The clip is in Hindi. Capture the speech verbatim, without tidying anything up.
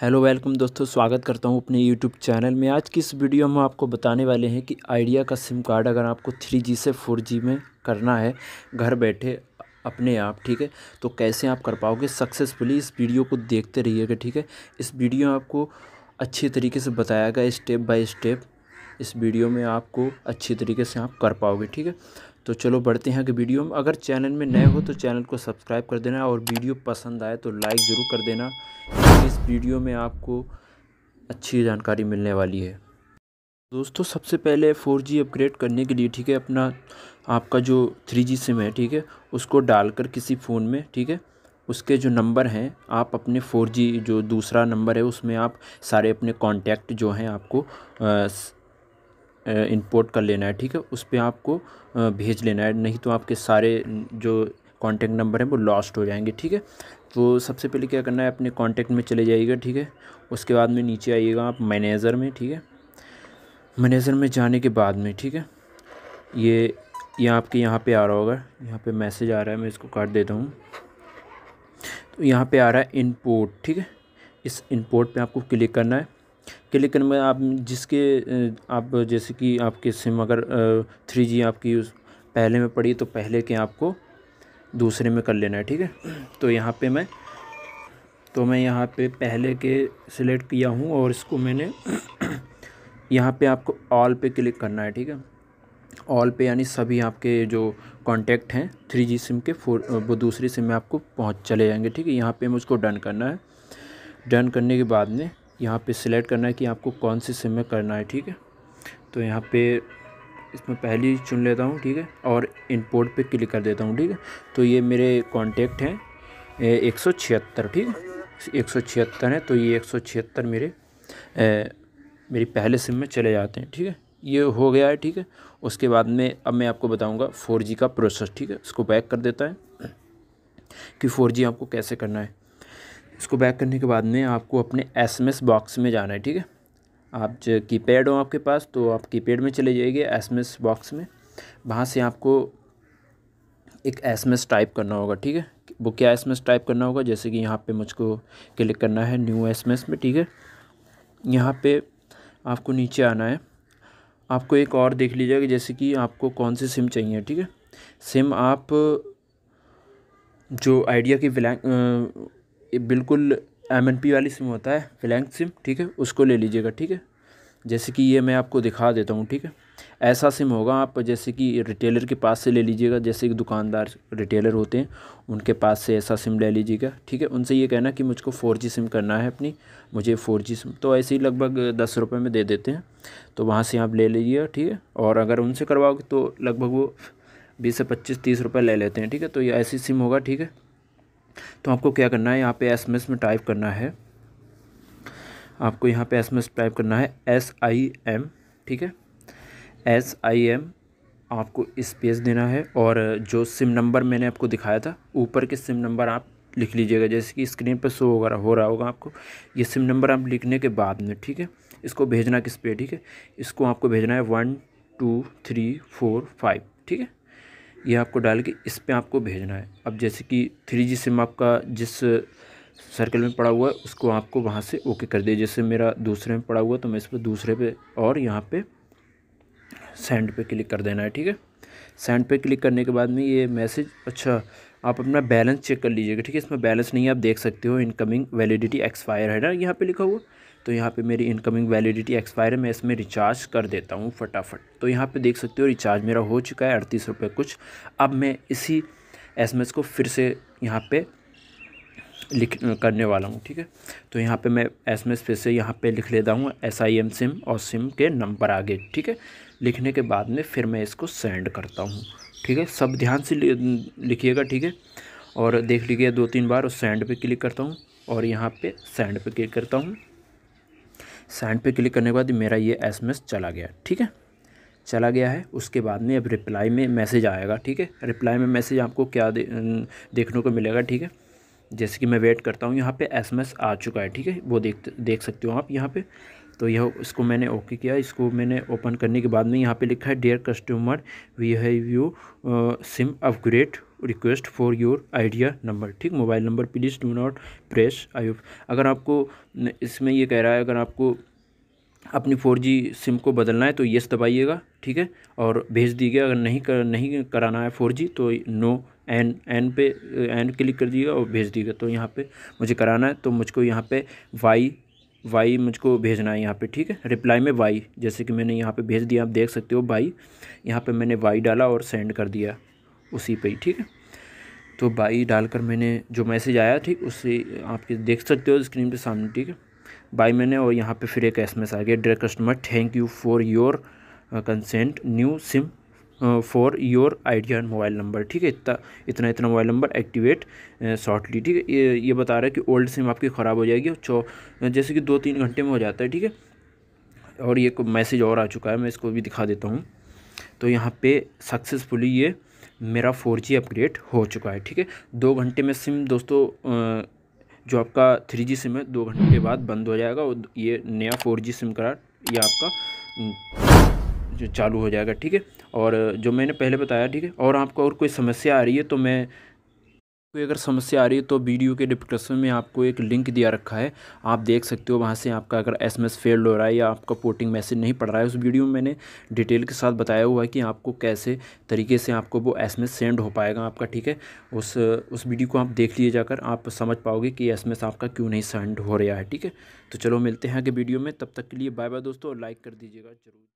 हेलो वेलकम दोस्तों, स्वागत करता हूं अपने यूट्यूब चैनल में। आज की इस वीडियो में आपको बताने वाले हैं कि आइडिया का सिम कार्ड अगर आपको थ्री जी से फोर जी में करना है घर बैठे अपने आप, ठीक है, तो कैसे आप कर पाओगे सक्सेसफुली। इस वीडियो को देखते रहिएगा, ठीक है। इस वीडियो में आपको अच्छे तरीके से बताया गया स्टेप बाय स्टेप। इस वीडियो में आपको अच्छी तरीके से आप कर पाओगे, ठीक है। तो चलो बढ़ते हैं कि वीडियो में। अगर चैनल में नए हो तो चैनल को सब्सक्राइब कर देना और वीडियो पसंद आए तो लाइक ज़रूर कर देना। इस वीडियो में आपको अच्छी जानकारी मिलने वाली है। दोस्तों सबसे पहले फोर जी अपग्रेड करने के लिए, ठीक है, अपना आपका जो थ्री जी सिम है, ठीक है, उसको डालकर किसी फ़ोन में, ठीक है, उसके जो नंबर हैं आप अपने फोर जी जो दूसरा नंबर है उसमें आप सारे अपने कॉन्टैक्ट जो हैं आपको आ, इंपोर्ट कर लेना है, ठीक है। उस पर आपको भेज लेना है, नहीं तो आपके सारे जो कॉन्टैक्ट नंबर हैं वो लॉस्ट हो जाएंगे, ठीक है। तो सबसे पहले क्या करना है, अपने कॉन्टैक्ट में चले जाइएगा, ठीक है। उसके बाद में नीचे आइएगा आप मैनेजर में, ठीक है। मैनेजर में जाने के बाद में, ठीक है, ये ये आपके यहाँ पे आ रहा होगा, यहाँ पे मैसेज आ रहा है, मैं इसको काट देता हूँ। तो यहाँ पर आ रहा है इंपोर्ट, ठीक है। इस इंपोर्ट पर आपको क्लिक करना है। क्लिक करने में आप जिसके आप जैसे कि आपके सिम अगर थ्री जी आपकी उस पहले में पड़ी तो पहले के आपको दूसरे में कर लेना है, ठीक है। तो यहाँ पे मैं तो मैं यहाँ पे पहले के सिलेक्ट किया हूँ और इसको मैंने यहाँ पे आपको ऑल पे क्लिक करना है, ठीक है। ऑल पे यानी सभी आपके जो कॉन्टैक्ट हैं थ्री जी सिम के फोर वो दूसरी सिम में आपको पहुँच चले जाएंगे, ठीक है। यहाँ पर मुझको डन करना है। डन करने के बाद में यहाँ पे सिलेक्ट करना है कि आपको कौन सी सिम में करना है, ठीक है। तो यहाँ पे इसमें पहली चुन लेता हूँ, ठीक है, और इंपोर्ट पे क्लिक कर देता हूँ, ठीक है। तो ये मेरे कॉन्टैक्ट हैं एक सौ छिहत्तर, ठीक है, एक सौ छिहत्तर हैं। तो ये एक सौ छिहत्तर मेरे ए, मेरी पहले सिम में चले जाते हैं, ठीक है। ये हो गया है, ठीक है। उसके बाद में अब मैं आपको बताऊँगा फोर जी का प्रोसेस, ठीक है। इसको बैक कर देता है कि फोर जी आपको कैसे करना है। इसको बैक करने के बाद में आपको अपने एसएमएस बॉक्स में जाना है, ठीक है। आप जो कीपैड हो आपके पास तो आप कीपैड में चले जाइए एसएमएस बॉक्स में। वहाँ से आपको एक एसएमएस टाइप करना होगा, ठीक है। वो क्या एसएमएस टाइप करना होगा, जैसे कि यहाँ पे मुझको क्लिक करना है न्यू एसएमएस में, ठीक है। यहाँ पे आपको नीचे आना है, आपको एक और देख लीजिएगा जैसे कि आपको कौन सी सिम चाहिए, ठीक है। सिम आप जो आइडिया की ब्लैंक बिल्कुल एम एन पी वाली सिम होता है फ्लैंक सिम, ठीक है, उसको ले लीजिएगा, ठीक है। जैसे कि ये मैं आपको दिखा देता हूँ, ठीक है। ऐसा सिम होगा आप जैसे कि रिटेलर के पास से ले लीजिएगा, जैसे कि दुकानदार रिटेलर होते हैं उनके पास से ऐसा सिम ले लीजिएगा, ठीक है। उनसे ये कहना कि मुझको फोर जी सिम करना है अपनी, मुझे फोर जी सिम, तो ऐसे ही लगभग दस रुपये में दे देते हैं। तो वहाँ से आप ले लीजिएगा, ठीक है। और अगर उनसे करवाओगे तो लगभग वो बीस से पच्चीस तीस रुपये ले लेते हैं, ठीक है। तो ये ऐसी सिम होगा, ठीक है। तो आपको क्या करना है, यहाँ पे एस एम एस में टाइप करना है, आपको यहाँ पे एस एम एस टाइप करना है एस आई एम, ठीक है। एस आई एम आपको स्पेस देना है और जो सिम नंबर मैंने आपको दिखाया था ऊपर के सिम नंबर आप लिख लीजिएगा, जैसे कि स्क्रीन पर शो होगा हो रहा होगा आपको ये सिम नंबर आप लिखने के बाद में, ठीक है। इसको भेजना किस पे, ठीक है, इसको आपको भेजना है one two three four five, ठीक है। ये आपको डाल के इस पे आपको भेजना है। अब जैसे कि थ्री जी सिम आपका जिस सर्कल में पड़ा हुआ है उसको आपको वहाँ से ओके कर दिया। जैसे मेरा दूसरे में पड़ा हुआ तो मैं इस पर दूसरे पे और यहाँ पे सेंड पे क्लिक कर देना है, ठीक है। सेंड पे क्लिक करने के बाद में ये मैसेज, अच्छा आप अपना बैलेंस चेक कर लीजिएगा, ठीक है। इसमें बैलेंस नहीं है, आप देख सकते हो इनकमिंग वैलिडिटी एक्सपायर है ना यहाँ पे लिखा हुआ, तो यहाँ पे मेरी इनकमिंग वैलिडिटी एक्सपायर है। मैं इसमें रिचार्ज कर देता हूँ फटाफट। तो यहाँ पे देख सकते हो रिचार्ज मेरा हो चुका है अड़तीस रुपये कुछ। अब मैं इसी एसएमएस को फिर से यहाँ पे लिख करने वाला हूँ, ठीक है। तो यहाँ पे मैं एसएमएस फिर से यहाँ पे लिख लेता हूँ एस आई एम सिम और सिम के नंबर आगे, ठीक है। लिखने के बाद में फिर मैं इसको सेंड करता हूँ, ठीक है। सब ध्यान से लिखिएगा, ठीक है, और देख लीजिए दो तीन बार। और सेंड पे क्लिक करता हूँ और यहाँ पे सेंड पे क्लिक करता हूँ। सेंड पे क्लिक करने के बाद मेरा ये एसएमएस चला गया, ठीक है, चला गया है। उसके बाद में अब रिप्लाई में मैसेज आएगा, ठीक है। रिप्लाई में मैसेज आपको क्या दे, देखने को मिलेगा, ठीक है। जैसे कि मैं वेट करता हूँ, यहाँ पे एसएमएस आ चुका है, ठीक है, वो देख देख सकते हो आप यहाँ पे। तो यह इसको मैंने ओके किया। इसको मैंने ओपन करने के बाद में यहाँ पे लिखा है dear customer we have you SIM upgrade request for your Idea number, ठीक, mobile number please do not press I. अगर आपको इसमें ये कह रहा है अगर आपको अपनी फोर जी सिम को बदलना है तो येस दबाइएगा, ठीक है, और भेज दीजिएगा। अगर नहीं कर, नहीं कराना है फोर जी तो नो एन एन पे एन क्लिक कर दीजिएगा और भेज दीजिएगा। तो यहाँ पे मुझे कराना है तो मुझको यहाँ पे वाई वाई मुझको भेजना है यहाँ पे, ठीक है, रिप्लाई में वाई, जैसे कि मैंने यहाँ पे भेज दिया, आप देख सकते हो वाई, यहाँ पे मैंने वाई डाला और सेंड कर दिया उसी पे ही, ठीक है। तो वाई डालकर मैंने जो मैसेज आया, ठीक, उससे आप देख सकते हो स्क्रीन पर सामने, ठीक है, बाई मैंने, और यहाँ पे फिर एक एसएमएस आ गया dear customer thank you for your consent new SIM for your Idea mobile number, ठीक है, इतना इतना इतना मोबाइल नंबर एक्टिवेट शॉर्टली, ठीक है। ये ये बता रहा है कि ओल्ड सिम आपकी ख़राब हो जाएगी चौ जैसे कि दो तीन घंटे में हो जाता है, ठीक है। और ये मैसेज और आ चुका है, मैं इसको भी दिखा देता हूँ। तो यहाँ पर सक्सेसफुली ये मेरा फोर जी अपग्रेड हो चुका है, ठीक है। दो घंटे में सिम दोस्तों आ, जो आपका थ्री जी सिम है दो घंटे के बाद बंद हो जाएगा और ये नया फोर जी सिम कार्ड ये आपका जो चालू हो जाएगा, ठीक है। और जो मैंने पहले बताया, ठीक है। और आपको और कोई समस्या आ रही है तो मैं कोई अगर समस्या आ रही है तो वीडियो के डिस्क्रिप्शन में आपको एक लिंक दिया रखा है, आप देख सकते हो। वहाँ से आपका अगर एसएमएस फेल्ड हो रहा है या आपका पोर्टिंग मैसेज नहीं पड़ रहा है, उस वीडियो में मैंने डिटेल के साथ बताया हुआ है कि आपको कैसे तरीके से आपको वो एसएमएस सेंड हो पाएगा आपका, ठीक है। उस उस वीडियो को आप देख लिए जाकर आप समझ पाओगे कि एसएमएस आपका क्यों नहीं सेंड हो रहा है, ठीक है। तो चलो मिलते हैं आगे वीडियो में, तब तक के लिए बाय बाय दोस्तों, लाइक कर दीजिएगा जरूर।